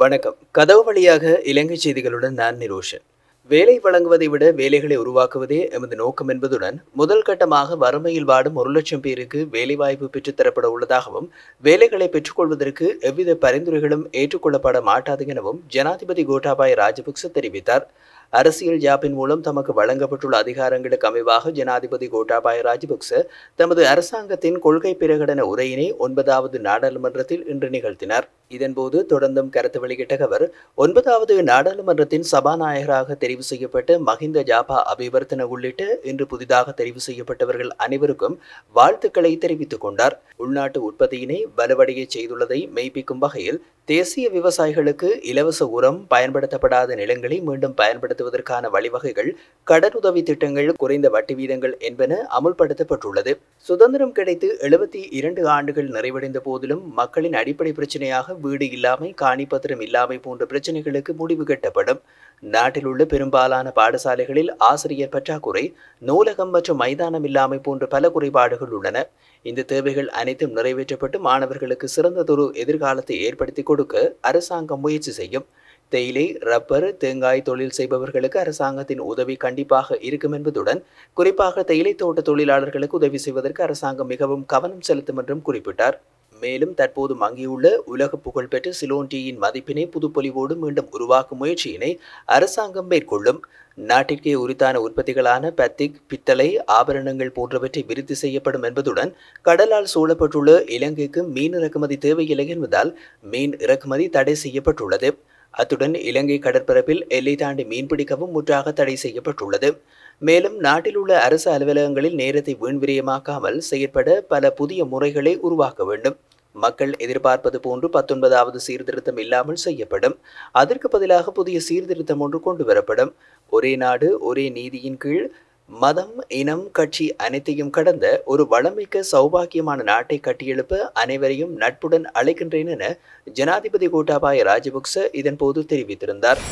வணக்கம். கதவு வழியாக இலங்கை செய்திகளுடன் நான் நிரோஷன். வேலை வழங்குவதை விட வேலைகளை உருவாக்குவதே எமது நோக்கம் என்பதுடன் முதல் கட்டமாக வறுமையில் வாடும் 1 லட்சம் பேருக்கு வேலைவாய்ப்பு பெற்றுத்தரப்பட உள்ளதாகவும் வேலைகளை பெற்றுக்கொள்வதற்கு எவ்வித பரிந்துரைகளும் ஏற்றுக்கொள்ளப்பட மாட்டாது எனவும் ஜனாதிபதி கோட்டாபாய ராஜபக்ச தெரிவித்தார். அரசியல் ஜாப்பின் மூலம் தமக்கு வழங்கப்பட்டுள்ள அதிகாரங்களுக்கு அமைவாக ஜனாதிபதி கோட்டாபாய ராஜபக்ச தமது அரசாங்கத்தின் கொள்கை பிரகடன உரையினை 9வது நாடாளுமன்றத்தில் இன்று நிகழ்த்தினார். இதன்போது தொடர்ந்தும் கருத்து வெளியிட்ட அவர் 9வது நாடாளுமன்றத்தின் சபாநாயகராக தெரிவு செய்யப்பட்ட மஹிந்த ஜாபா அபிவர்த்தன உள்ளிட்ட இன்று புதிதாக தெரிவு செய்யப்பட்டவர்கள் அனைவருக்கும் வாழ்த்துக்களை தெரிவித்துக் கொண்டார். உள்நாட்டு உற்பத்தியினை வலுவடைய செய்துள்ளதை மெய்ப்பிக்கும் வகையில் தேசிய விவசாயிகளுக்கு இலவச உரம், பயன்படுத்தப்படாத நிலங்களை மீண்டும் பயன்படுத்துவதற்கான வழிவகைகள், கடனுதவி திட்டங்கள், குறைந்த வட்டி வீதங்கள் என்பன அமுல்படுத்தப்பட்டுள்ளது. சுதந்திரம் கிடைத்து 72 ஆண்டுகள் நிறைவடைந்த போதிலும் மக்களின் அடிப்படை பிரச்சனையாக வீடு இல்லாமை, காணிப்பத்திரம் இல்லாமை போன்ற பிரச்சனைகளுக்கு முடிவு கட்டப்படும். நாட்டில் உள்ள பெரும்பாலான பாடசாலைகளில் ஆசிரியர் பற்றாக்குறை, நூலகம் மற்றும் மைதானம் இல்லாமை போன்ற பல குறைபாடுகள் உள்ளன. இந்த தேவைகள் அனைத்தும் நிறைவேற்றப்பட்டு மாணவர்களுக்கு சிறந்ததொரு எதிர்காலத்தை ஏற்படுத்தி கொடுக்க அரசாங்கம் முயற்சி செய்யும். தேயிலை, ரப்பர், தேங்காய் தொழில் செய்பவர்களுக்கு அரசாங்கத்தின் உதவி கண்டிப்பாக இருக்கும் என்பதுடன் குறிப்பாக தேயிலை தோட்ட தொழிலாளர்களுக்கு உதவி செய்வதற்கு அரசாங்கம் மிகவும் கவனம் செலுத்தும் என்றும் குறிப்பிட்டார். மேலும் தற்போது மங்கியுள்ள உலக புகழ்பெற்ற சிலோன் டீயின் மதிப்பினை புதுப்பொலிவோடு மீண்டும் உருவாக்கும் முயற்சியினை அரசாங்கம் மேற்கொள்ளும். நாட்டிற்கே உரித்தான உற்பத்திகளான பத்திக், பித்தளை, ஆபரணங்கள் போன்றவற்றை விருத்தி செய்யப்படும் என்பதுடன் கடலால் சூழப்பட்டுள்ள இலங்கைக்கு மீன் இறக்குமதி தேவையில்லை என்பதால் மீன் இறக்குமதி தடை செய்யப்பட்டுள்ளது. அத்துடன் இலங்கை கடற்பரப்பில் எல்லை தாண்டி மீன்பிடிக்கவும் முற்றாக தடை செய்யப்பட்டுள்ளது. மேலும் நாட்டில் உள்ள அரசு அலுவலகங்களில் நேரத்தை வீண்விரயமாக்காமல் செயற்பட பல புதிய முறைகளை உருவாக்க வேண்டும். மக்கள் எதிர்பார்ப்பது போன்று 19வது சீர்திருத்தம் இல்லாமல் செய்யப்படும். அதற்கு பதிலாக புதிய சீர்திருத்தம் ஒன்று கொண்டு வரப்படும். ஒரே நாடு ஒரே நீதியின் கீழ் மதம், இனம், கட்சி அனைத்தையும் கடந்த ஒரு வளமிக்க சௌபாக்கியமான நாட்டை கட்டியெழுப்ப அனைவரையும் நட்புடன் அழைக்கின்றேன் என ஜனாதிபதி கோட்டாபாய ராஜபக்ச இதன் போது தெரிவித்திருந்தார்.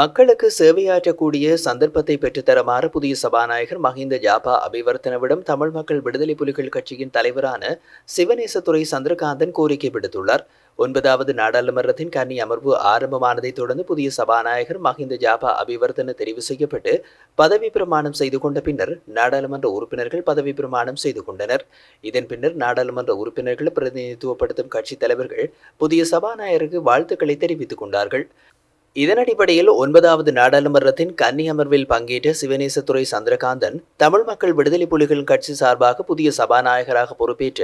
மக்களுக்கு சேவையாற்றக்கூடிய சந்தர்ப்பத்தை பெற்றுத்தரமாறு புதிய சபாநாயகர் மஹிந்த ஜாபா அபிவர்த்தனவிடம் தமிழ் மக்கள் விடுதலை புலிகள் கட்சியின் தலைவரான சிவநேசத்துரை சந்திரகாந்தன் கோரிக்கை விடுத்துள்ளார். 9வது நாடாளுமன்றத்தின் கன்னி அமர்வு ஆரம்பமானதை தொடர்ந்து புதிய சபாநாயகர் மஹிந்த ஜாபா அபிவர்த்தன தெரிவு செய்யப்பட்டு பதவி பிரமாணம் செய்து கொண்ட பின்னர் நாடாளுமன்ற உறுப்பினர்கள் பதவி பிரமாணம் செய்து கொண்டனர். இதன் பின்னர் நாடாளுமன்ற உறுப்பினர்கள், பிரதிநிதித்துவப்படுத்தும் கட்சித் தலைவர்கள் புதிய சபாநாயகருக்கு வாழ்த்துக்களை தெரிவித்துக் கொண்டார்கள். இதன் அடிப்படையில் 9வது நாடாளுமன்றத்தின் கன்னி அமர்வில் பங்கேற்ற சிவநேசத்துரை சந்திரகாந்தன் தமிழ் மக்கள் விடுதலை புலிகள் கட்சி சார்பாக புதிய சபாநாயகராக பொறுப்பேற்ற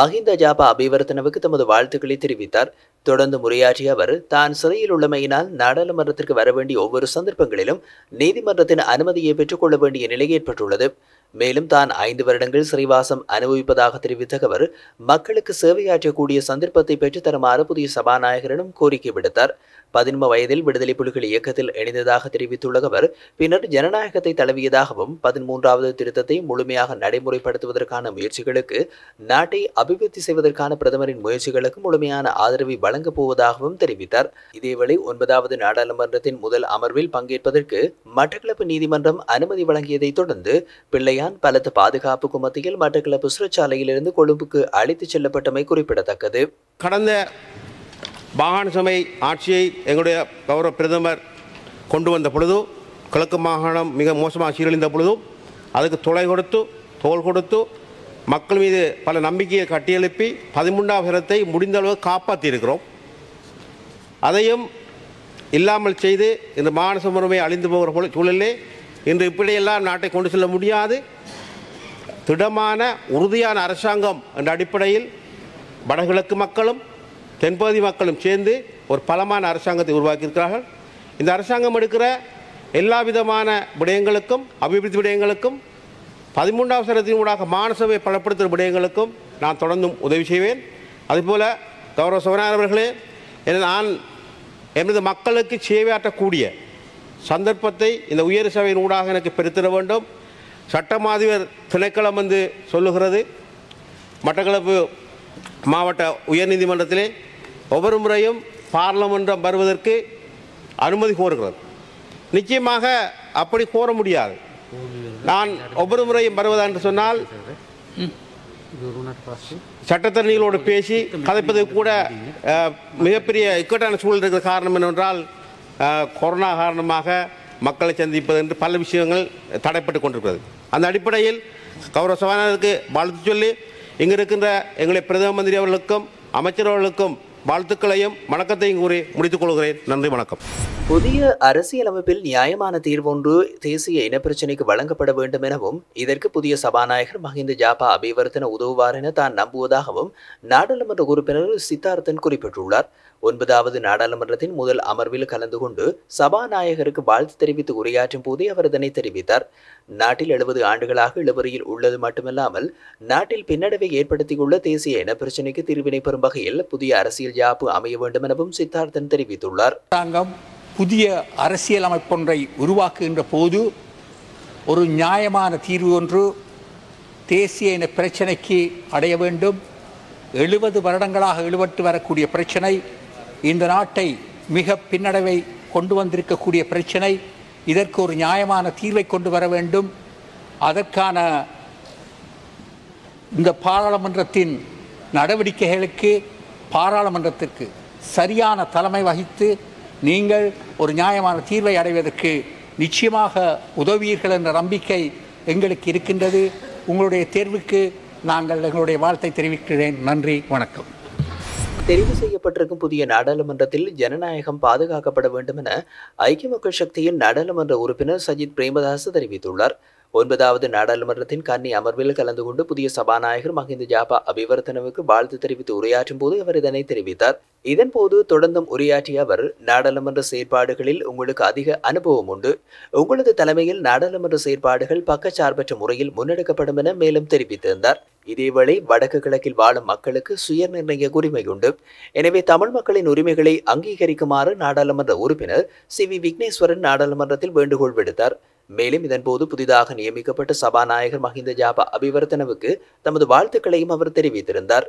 மஹிந்த ஜாபா அபிவர்த்தனவுக்கு தமது வாழ்த்துக்களை தெரிவித்தார். தொடர்ந்து உரையாற்றிய அவர் தான் சிறையில் உள்ளமையினால் நாடாளுமன்றத்திற்கு வரவேண்டிய ஒவ்வொரு சந்தர்ப்பங்களிலும் நீதிமன்றத்தின் அனுமதியை பெற்றுக்கொள்ள வேண்டிய நிலை ஏற்பட்டுள்ளது. மேலும் தான் 5 வருடங்கள் சிறைவாசம் அனுபவிப்பதாக தெரிவித்த அவர் மக்களுக்கு சேவையாற்றக்கூடிய சந்தர்ப்பத்தை பெற்றுத்தருமாறு புதிய சபாநாயகரிடம் கோரிக்கை விடுத்தார். 15 வயதில் விடுதலை புலிகள் இயக்கத்தில் இணைந்ததாக தெரிவித்துள்ள அவர் பின்னர் ஜனநாயகத்தை தழுவியதாகவும் 13வது திருத்தத்தை முழுமையாக நடைமுறைப்படுத்துவதற்கான முயற்சிகளுக்கு, நாட்டை அபிவிருத்தி செய்வதற்கான பிரதமரின் முயற்சிகளுக்கு முழுமையான ஆதரவை வழங்கப் போவதாகவும் தெரிவித்தார். இதேவேளை 9வது நாடாளுமன்றத்தின் முதல் அமர்வில் பங்கேற்பதற்கு மட்டக்களப்பு நீதிமன்றம் அனுமதி வழங்கியதை தொடர்ந்து பிள்ளையான் பலத்த பாதுகாப்புக்கு மத்தியில் மட்டக்களப்பு சிறைச்சாலையிலிருந்து கொழும்புக்கு அழைத்துச் செல்லப்பட்டமை குறிப்பிடத்தக்கது. கடந்த மாகாண சபை ஆட்சியை எங்களுடைய கௌரவ பிரதமர் கொண்டு வந்த பொழுதும் கிழக்கு மாகாணம் மிக மோசமாக சீரழிந்த பொழுதும் அதுக்கு துளை கொடுத்து, தோல் கொடுத்து மக்கள் மீது பல நம்பிக்கையை கட்டியெழுப்பி 13வது இடத்தை முடிந்தளவு காப்பாற்றியிருக்கிறோம். அதையும் இல்லாமல் செய்து இந்த மாகாண சபை அழிந்து போகிற சூழலே இன்று இப்படியெல்லாம் நாட்டை கொண்டு செல்ல முடியாது. திடமான உறுதியான அரசாங்கம் என்ற அடிப்படையில் வடகிழக்கு மக்களும் தென்பகுதி மக்களும் சேர்ந்து ஒரு பலமான அரசாங்கத்தை உருவாக்கியிருக்கிறார்கள். இந்த அரசாங்கம் எடுக்கிற எல்லா விதமான விடயங்களுக்கும், அபிவிருத்தி விடயங்களுக்கும், 13வது சரத்தின் ஊடாக மானசபை பலப்படுத்துகிற விடயங்களுக்கும் நான் தொடர்ந்தும் உதவி செய்வேன். அதுபோல் கௌரவ சபாநாயகர் அவர்களே, நான் எனது மக்களுக்கு சேவையாற்றக்கூடிய சந்தர்ப்பத்தை இந்த உயர் சபையின் ஊடாக எனக்கு பெருத்திட வேண்டும். சட்டமாதிபர் திணைக்களம் வந்து சொல்லுகிறது, மட்டக்களப்பு மாவட்ட உயர்நீதிமன்றத்திலே ஒவ்வொரு முறையும் பார்லமென்றம் வருவதற்கு அனுமதி கோருகிறது. நிச்சயமாக அப்படி கோர முடியாது. நான் ஒவ்வொரு முறையும் வருவதா என்று சொன்னால் சட்டத்தரணிகளோடு பேசி கதைப்பது கூட மிகப்பெரிய இக்கட்டான சூழல் இருக்கிற காரணம் என்னவென்றால் கொரோனா காரணமாக மக்களை சந்திப்பது என்று பல விஷயங்கள் தடைப்பட்டு கொண்டிருக்கிறது. அந்த அடிப்படையில் கௌரவ சபாநாயகருக்கு வாழ்த்து சொல்லி இங்கு இருக்கின்ற எங்களுடைய பிரதம மந்திரி அவர்களுக்கும் அமைச்சரவர்களுக்கும் வாழ்த்துக்களையும் வணக்கத்தையும் கூறி முடித்துக் கொள்கிறேன். நன்றி, வணக்கம். புதிய அரசியலமைப்பில் நியாயமான தீர்வொன்று தேசிய இனப்பிரச்சினைக்கு வழங்கப்பட வேண்டும் எனவும், இதற்கு புதிய சபாநாயகர் மஹிந்த ஜாபா அபிவர்த்தன உதவுவார் என தான் நம்புவதாகவும் நாடாளுமன்ற உறுப்பினர் சித்தார்த்தன் குறிப்பிட்டுள்ளார். 9வது நாடாளுமன்றத்தின் முதல் அமர்வில் கலந்து கொண்டு சபாநாயகருக்கு வாழ்த்து தெரிவித்து உரையாற்றும் போதே அவர் இதனை தெரிவித்தார். நாட்டில் 70 ஆண்டுகளாக இழுபறியில் உள்ளது மட்டுமல்லாமல் நாட்டில் பின்னடைவை ஏற்படுத்தியுள்ள தேசிய இனப்பிரச்சினைக்கு தீர்வினை பெறும் வகையில் புதிய அரசியல் யாப்பு அமைய வேண்டும் எனவும் சித்தார்த்தன் தெரிவித்துள்ளார். புதிய அரசியல் அமைப்பொன்றை உருவாக்குகின்ற போது ஒரு நியாயமான தீர்வு ஒன்று தேசிய இன பிரச்சனைக்கு அடைய வேண்டும். 70 வருடங்களாக எழுபட்டு வரக்கூடிய பிரச்சனை, இந்த நாட்டை மிக பின்னடைவை கொண்டு வந்திருக்கக்கூடிய பிரச்சனை, இதற்கு ஒரு நியாயமான தீர்வை கொண்டு வர வேண்டும். அதற்கான இந்த பாராளுமன்றத்தின் நடவடிக்கைகளுக்கு பாராளுமன்றத்திற்கு சரியான தலைமை வகித்து நீங்கள் ஒரு நியாயமான தீர்வை அடைவதற்கு நிச்சயமாக உதவுவீர்கள் என்ற நம்பிக்கை எங்களுக்கு இருக்கின்றது. உங்களுடைய தேர்வுக்கு நாங்கள் எங்களுடைய வாழ்த்தை தெரிவிக்கிறேன். நன்றி, வணக்கம். தெரிவு செய்யப்பட்டிருக்கும் புதிய நாடாளுமன்றத்தில் ஜனநாயகம் பாதுகாக்கப்பட வேண்டும் என ஐக்கிய மக்கள் சக்தியின் நாடாளுமன்ற உறுப்பினர் சஜித் பிரேமதாச தெரிவித்துள்ளார். 9வது நாடாளுமன்றத்தின் கன்னி அமர்வில் கலந்து கொண்டு புதிய சபாநாயகர் மஹிந்த ஜாபா அபிவர்த்தனவுக்கு வாழ்த்து தெரிவித்து உரையாற்றும் போது அவர் இதனை தெரிவித்தார். இதன்போது தொடர்ந்தும் உரையாற்றிய அவர், நாடாளுமன்ற செயற்பாடுகளில் உங்களுக்கு அதிக அனுபவம் உண்டு. உங்களது தலைமையில் நாடாளுமன்ற செயற்பாடுகள் பக்கச்சார்பற்ற முறையில் முன்னெடுக்கப்படும் என மேலும் தெரிவித்திருந்தார். இதேவேளை வடக்கு கிழக்கில் வாழும் மக்களுக்கு சுய நிர்ணய உரிமை உண்டு. எனவே தமிழ் மக்களின் உரிமைகளை அங்கீகரிக்குமாறு நாடாளுமன்ற உறுப்பினர் சி.வி. விக்னேஸ்வரன் நாடாளுமன்றத்தில் வேண்டுகோள் விடுத்தார். மேலும் இதன்போது புதிதாக நியமிக்கப்பட்ட சபாநாயகர் மஹிந்த ஜாபா அபிவர்த்தனவுக்கு தமது வாழ்த்துக்களையும் அவர் தெரிவித்திருந்தார்.